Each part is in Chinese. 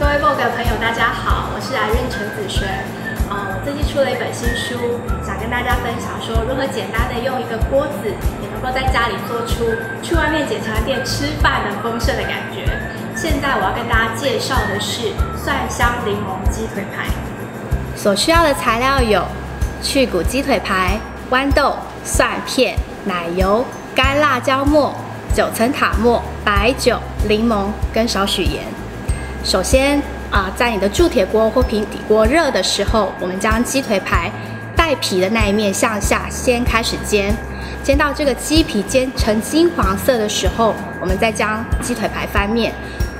各位 Vogue 的朋友，大家好，我是Irene陈子璇。我最近出了一本新书，想跟大家分享说如何简单的用一个锅子，也能够在家里做出去外面简餐店吃饭很丰盛的感觉。现在我要跟大家介绍的是蒜香柠檬鸡腿排。所需要的材料有去骨鸡腿排、豌豆、蒜片、奶油、干辣椒末、九层塔末、白酒、柠檬跟少许盐。首先在你的铸铁锅或平底锅热的时候，我们将鸡腿排带皮的那一面向下先开始煎，煎到这个鸡皮煎成金黄色的时候，我们再将鸡腿排翻面。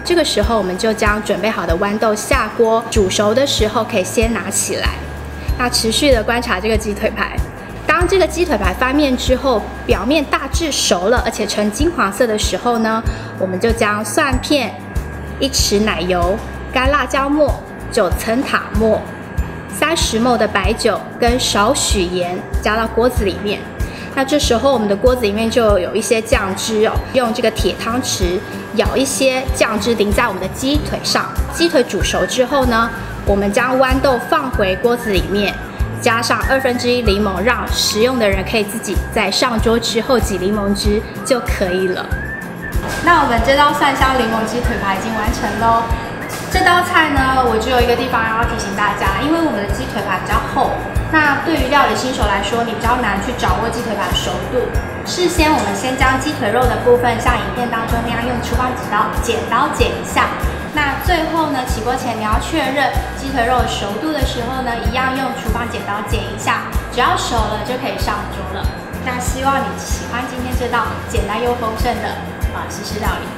这个时候我们就将准备好的豌豆下锅，煮熟的时候可以先拿起来。那持续的观察这个鸡腿排。当这个鸡腿排翻面之后，表面大致熟了，而且呈金黄色的时候呢，我们就将蒜片、一匙奶油、干辣椒末、九层塔末、30ml 的白酒跟少许盐加到锅子里面。那这时候我们的锅子里面就有一些酱汁哦，用这个铁汤匙舀一些酱汁淋在我们的鸡腿上。鸡腿煮熟之后呢，我们将豌豆放回锅子里面。加上1/2柠檬，让食用的人可以自己在上桌之后挤柠檬汁就可以了。那我们这道蒜香柠檬鸡腿排已经完成喽。这道菜呢，我只有一个地方要提醒大家，因为我们的鸡腿排比较厚，那对于料理新手来说，你比较难去掌握鸡腿排的熟度。事先我们先将鸡腿肉的部分像影片当中那样用厨房剪刀剪一下。那最后呢，起锅前你要确认鸡腿肉熟度的时候呢，一样用厨房剪刀剪一下，只要熟了就可以上桌了。那希望你喜欢今天这道简单又丰盛的西式料理。